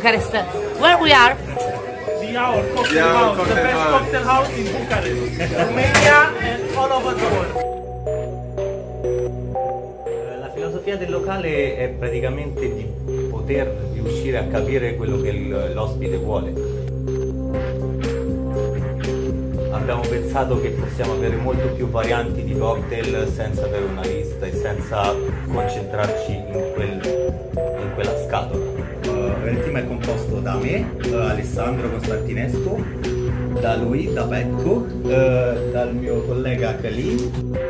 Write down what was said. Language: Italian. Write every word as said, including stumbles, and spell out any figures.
Bucharest, where we are. The Hour Cocktail yeah, House, cocktail the best house. cocktail house in Bucharest, Romania and all over the world. La filosofia del locale è praticamente di poter riuscire a capire quello che l'ospite vuole. Abbiamo pensato che possiamo avere molto più varianti di cocktail senza avere una lista e senza concentrarci in, quel, in quella scatola. Il team è composto da me, Alessandro Costantinesco, da lui, da Becco, dal mio collega Kalin.